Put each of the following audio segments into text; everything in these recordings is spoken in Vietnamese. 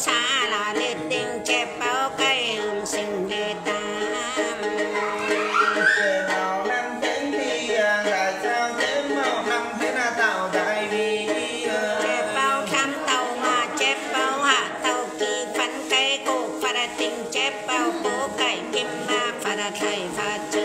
xa là để tình chép bao cây hồng sinh để tam. Trời màu năm tiếng đi, tại sao tiếng màu năm thế là tạo đại vì chép bao khám tàu mà chép bao hạ tàu kỳ phán cây cổ phá ra tình chép bao bố cải kim ma phá ra thầy phá chữ.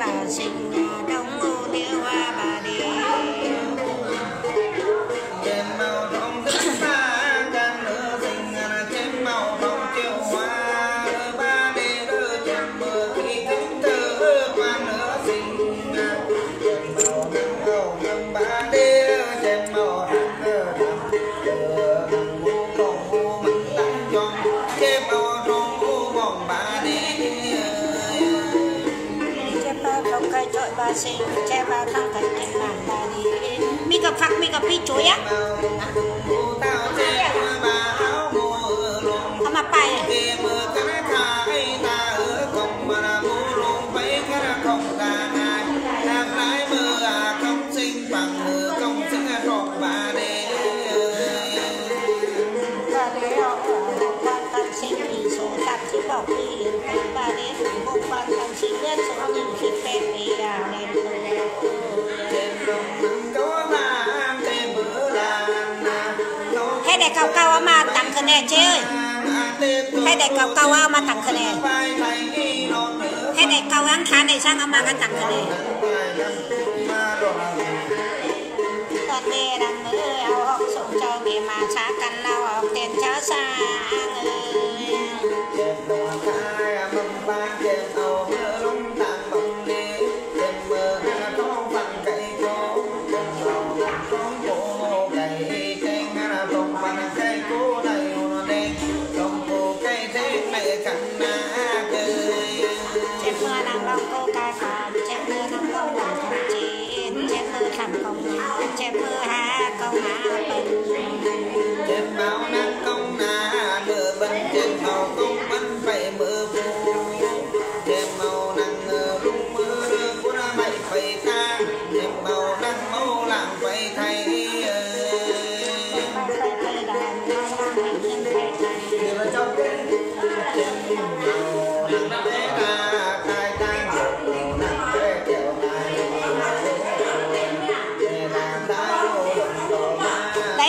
Bà sinh đông ngô điêu hoa bà đi trên màu đông đất xa càng nữa tình trên màu đông chiều hoa ba đi đưa chạm mưa khi cánh thơ qua nữa tình trên màu đông cầu đông ba đi trên màu đông thơ đông ngô còn ngô mắn tăng tròn trên màu đông ngô bỏng ba đi bà sinh che vào thang cảnh cảnh làm bà đi mi gặp phật mi gặp pi chuối á mà bài hay để cao cao mà tặng khẩn nè chị ơi, hay để cao cao mà tặng khẩn nè, hay để cao ăn khá này sang ông mà ăn tặng khẩn nè. Tật đề đằng nữ áo học sống cho bề mà xa căn lao học tiền cháu xa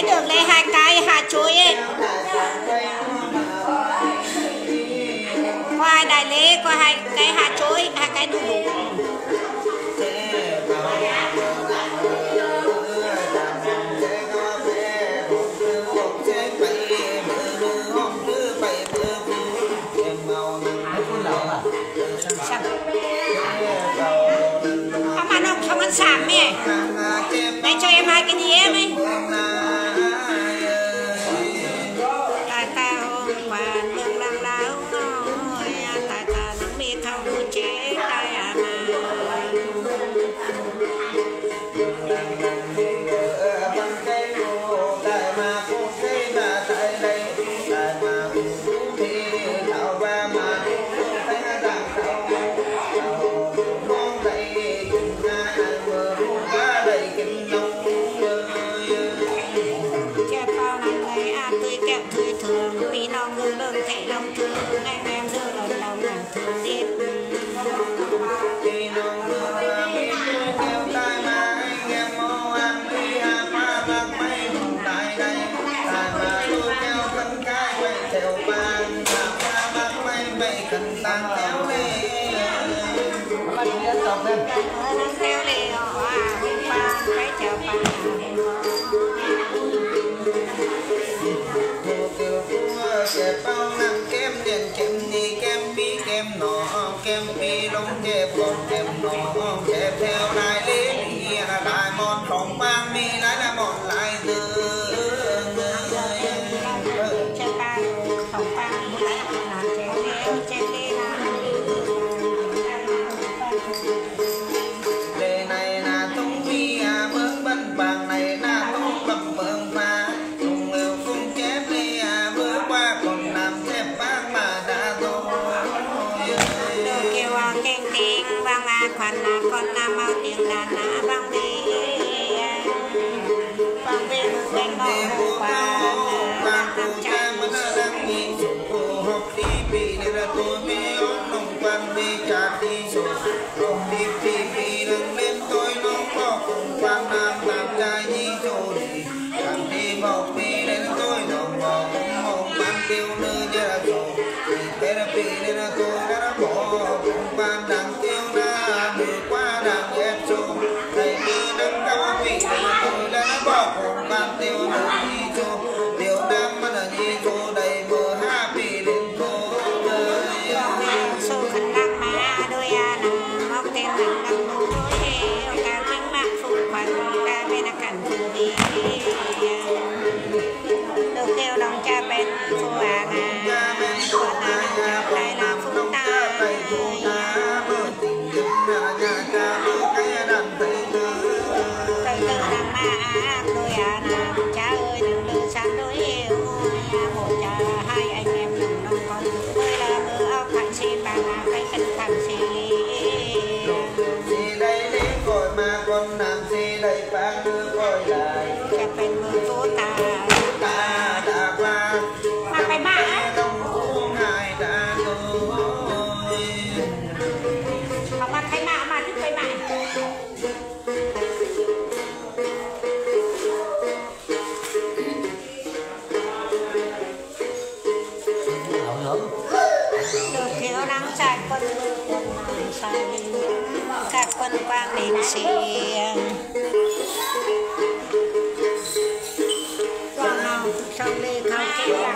được lấy hai cái hạt chuối ấy. Hoa đại lễ có hai cái hạt chuối, hai cái đu đủ. Không ăn sảm mẹ. Đấy cho em hai cái đĩa mày. Hãy subscribe cho kênh Ghiền Mì Gõ để không bỏ lỡ những video hấp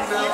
dẫn.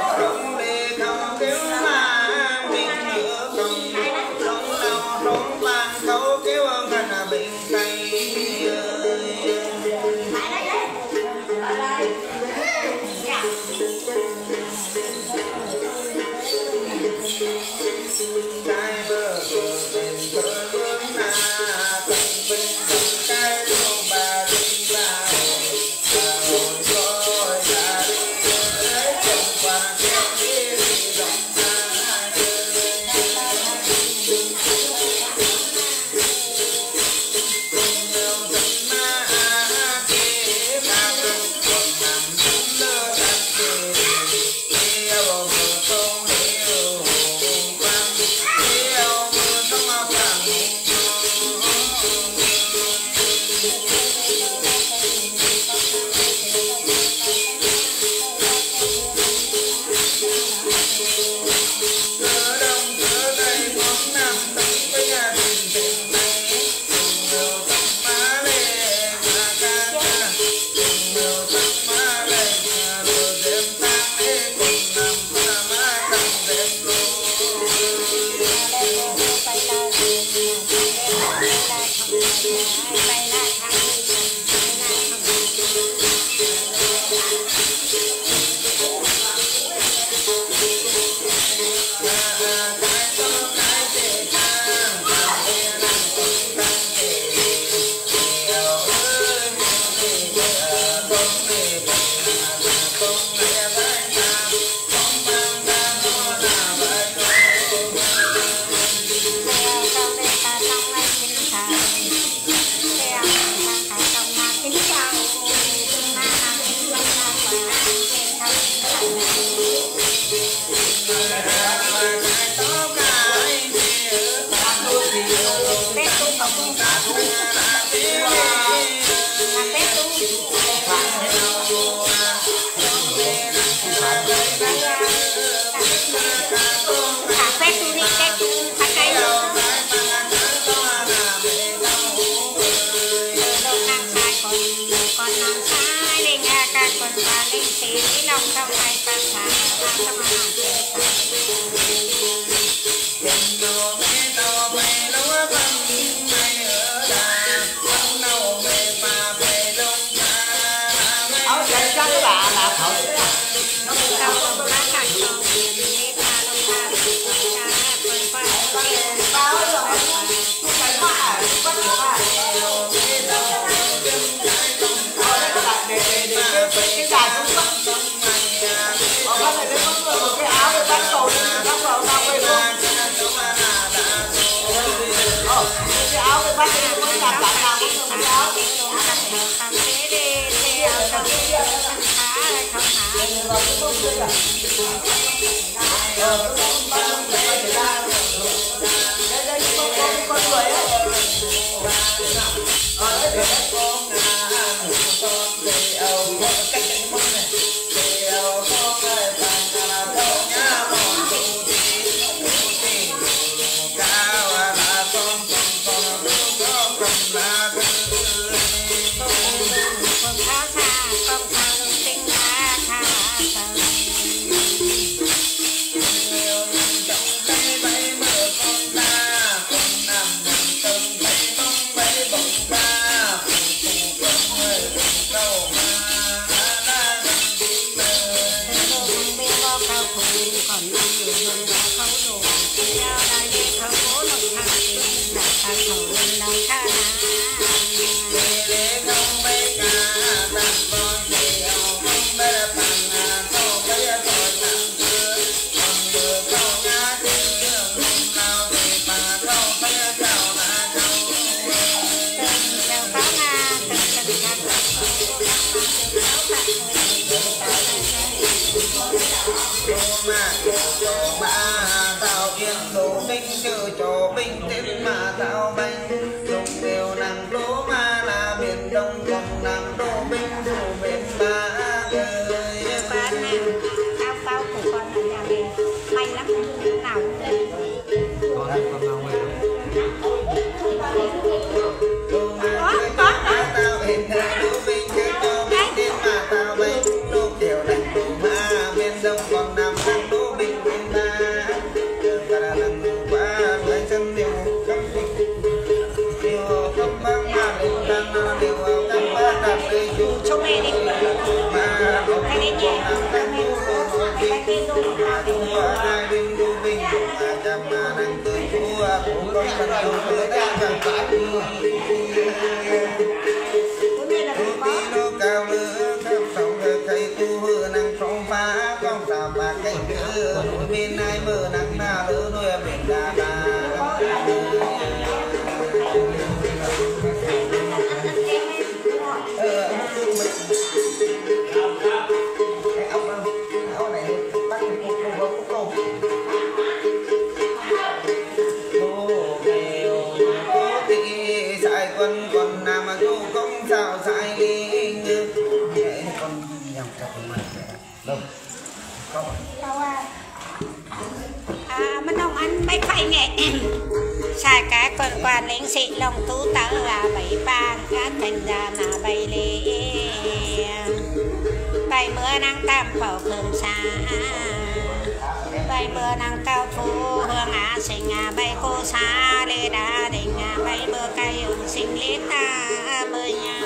bay bơ năng cao thu hương á sinh bay cô xa lê đá đình bay bơ cây ứng sinh lít ta bơi nha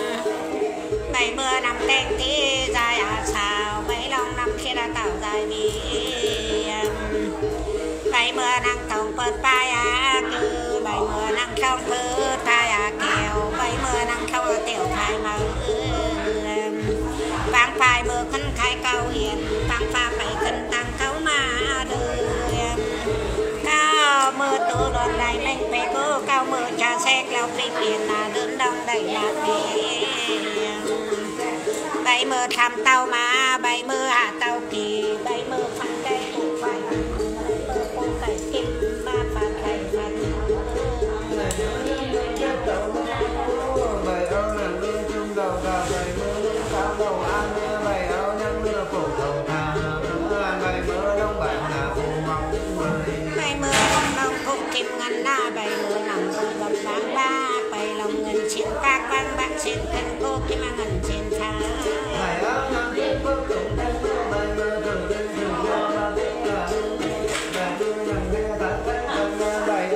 bay bơ nằm tên tí dài á xào bay lòng nằm khi đã tạo dài vì bay bơ năng tổng bớt bay á cứ bay bơ năng không thứ tay á kèo bay bơ năng không tiểu thái mà vang phai bơ khấn thái cao hiền vang pha phải khấn tăng cấu mà đời cao mơ tố đoàn này lên về cô cao mơ trà xe kéo pin điện là lớn đông đầy là về bay mơ tham tao mà bay mơ hạ tao kỳ bay mơ phăng cây tụ bay mơ con cây kim ba ba cây ba trên cánh cô cái mang ngần trên tháng bay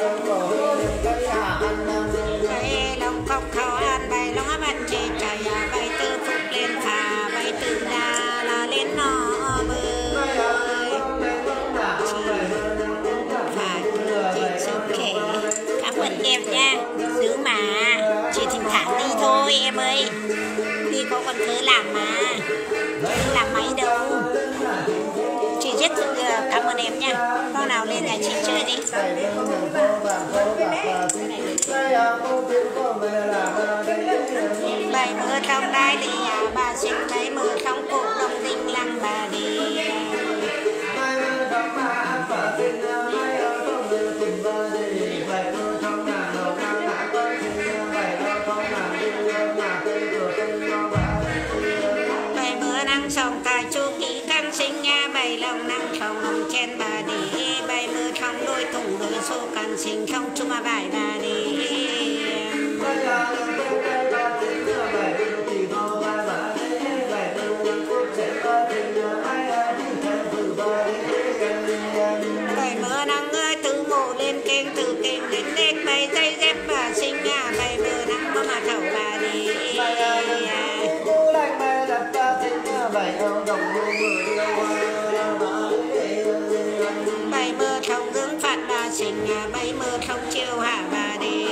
lòng khóc khao an bay lòng áp ăn chê trời bay tư phúc lên phà bay từ đà là lên nó bơi và trên sông khẽ cảm ơn em nha giữ mà thẳng đi thôi em ơi, đi có còn thứ làm mà, không làm máy đâu. Chị rất cảm ơn em nha. Con nào lên nhà chị chơi đi. Bài mưa trong đai thì bà xin thấy mưa trong cuộc đồng tình lăng bà đi. Xin không chung mà bài bà đi bài mưa nắng từ mộ lên kênh từ kênh đến nét bay dây dép bà sinh nhà bài mưa nắng có mà thảo bà đi bài mưa không hướng phạt bà sinh nhà bay mưa không chiêu hạ bà đi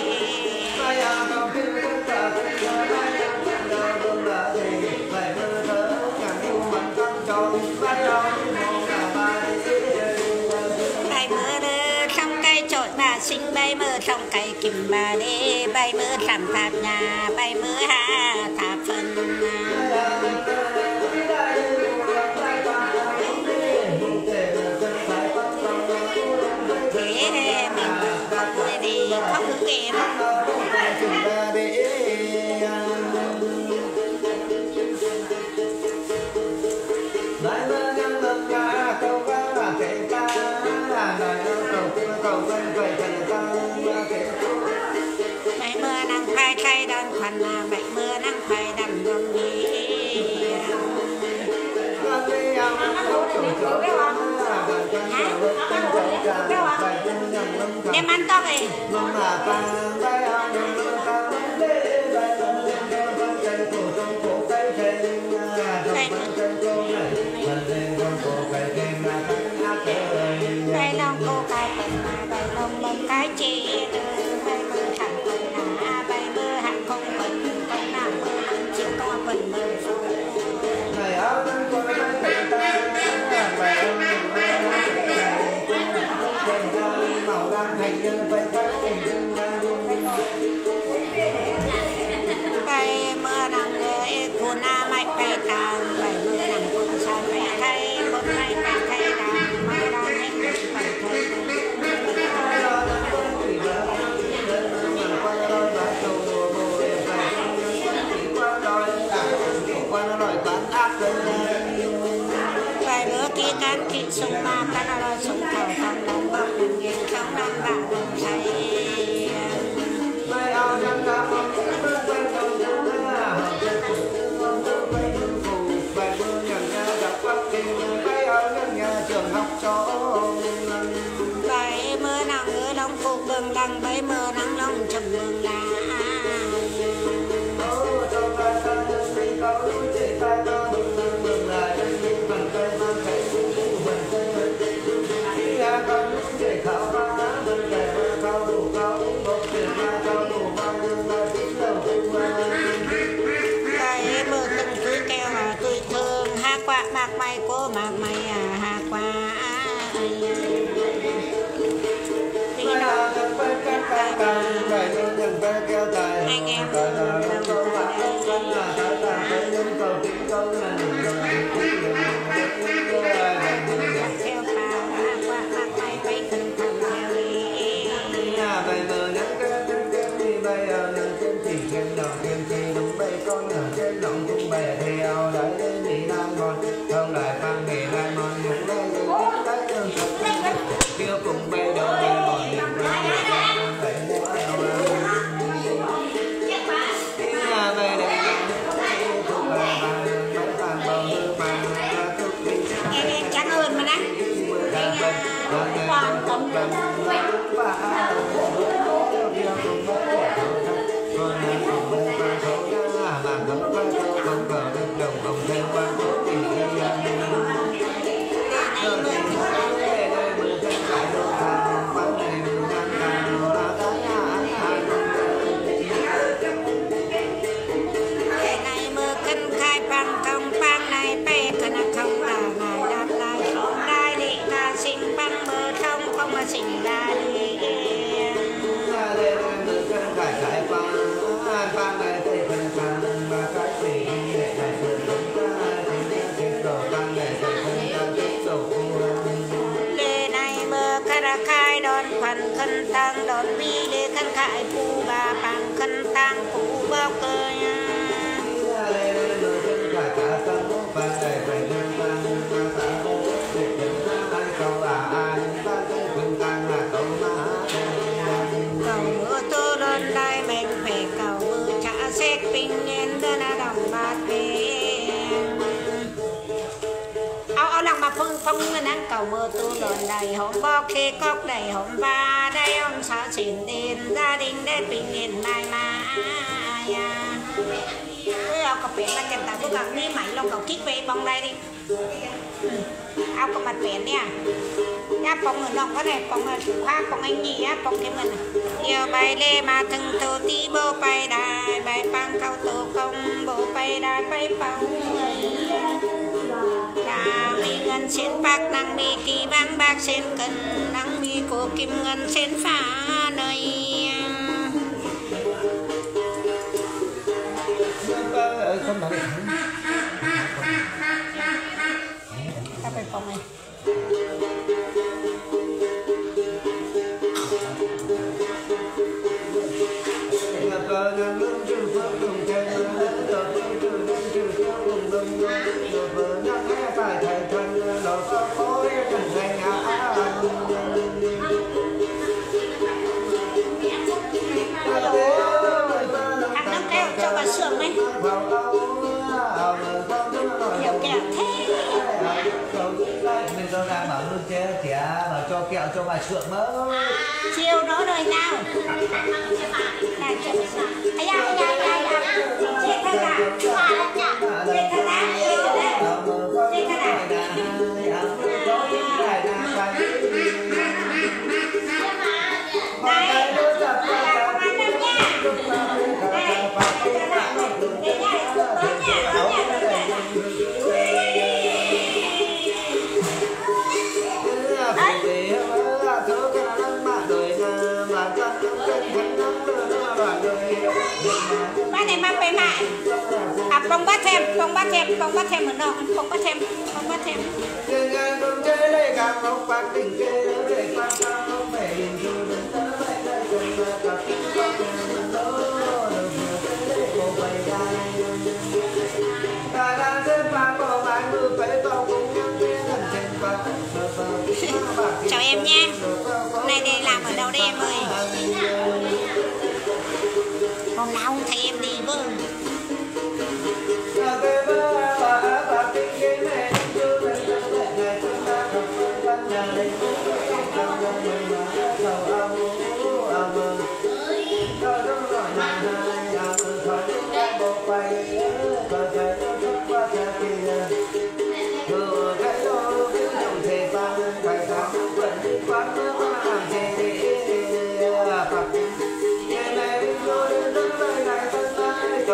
bay mưa đưa trong cây trội bà sinh bay mưa trong cây kìm bà đi bay mưa thảm thạp nhà bay mưa hạ thạp phần em ăn to này bay lòng cô cái tình bay lòng bấm cái chi bay mưa thẳng quần à bay mưa hạng không quần con nào mưa quần chiều con quần mưa bay mưa nắng lệ cuốn na mạch bay tàn bay mưa nắng cuốn sao bay thay cuốn bay thay đàn mưa đón hết bay thay bay mưa kia cán kỵ súng ma cán lòi súng cầu thằng lòng bông đừng nghe trong lòng bạn đồng thấy bay ở nhà trường học cho lông đang bay mơ nắng long chầm mừng là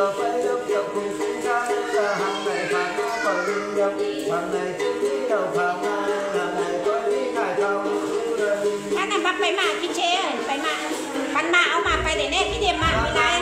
giờ phải đóng dọc cùng chúng ta là hàng ngày phải có vào đêm đông hàng ngày đi đầu vào hàng ngày có đi ngày đầu các em bắt máy mạng kinh chế rồi máy mạng bắn mạo mà phải để nét cái điểm mạng như này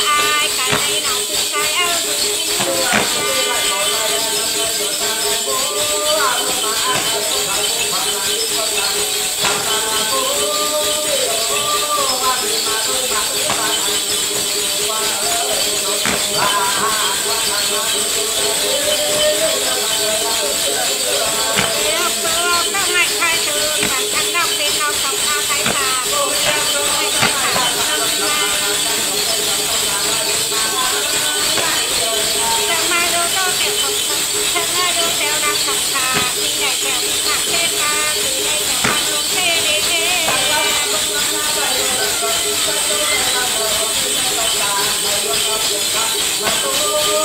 Let's go.